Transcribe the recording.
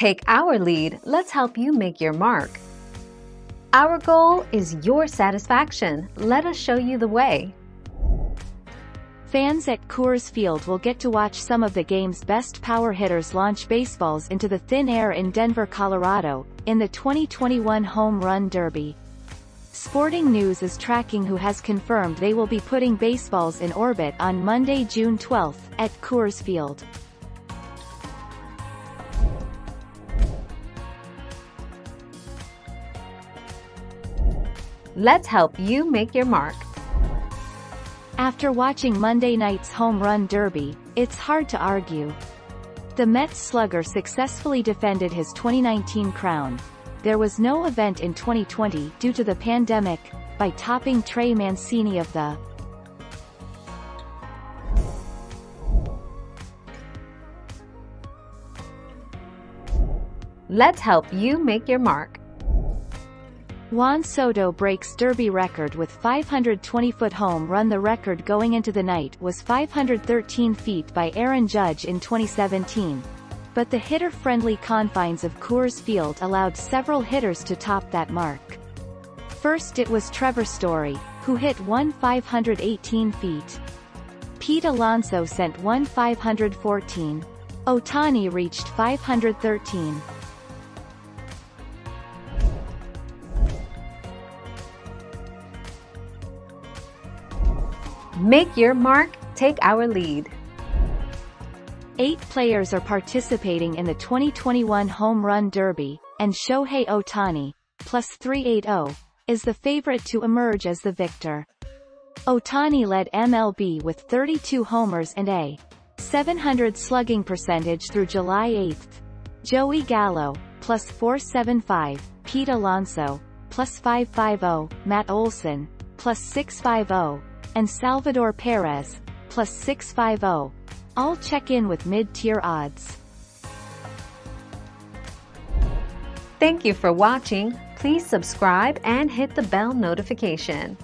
Take our lead, let's help you make your mark. Our goal is your satisfaction. Let us show you the way. Fans at Coors Field will get to watch some of the game's best power hitters launch baseballs into the thin air in Denver, Colorado, in the 2021 Home Run Derby. Sporting News is tracking who has confirmed they will be putting baseballs in orbit on Monday, June 12th, at Coors Field. Let's help you make your mark. After watching Monday night's Home Run Derby, it's hard to argue. The Mets slugger successfully defended his 2019 crown. There was no event in 2020 due to the pandemic, by topping Trey Mancini of the Let's help you make your mark. Juan Soto breaks Derby record with 520-foot home run. The record going into the night was 513 feet by Aaron Judge in 2017. But the hitter-friendly confines of Coors Field allowed several hitters to top that mark. First it was Trevor Story, who hit one 518 feet. Pete Alonso sent one 514. Otani reached 513. Make your mark, take our lead. 8 players are participating in the 2021 Home Run Derby, and Shohei Otani, +380, is the favorite to emerge as the victor. Otani led MLB with 32 homers and a .700 slugging percentage through July 8th. Joey Gallo, +475, Pete Alonso, +550, Matt Olson, +650, and Salvador Perez, +650, all check in with mid-tier odds. Thank you for watching. Please subscribe and hit the bell notification.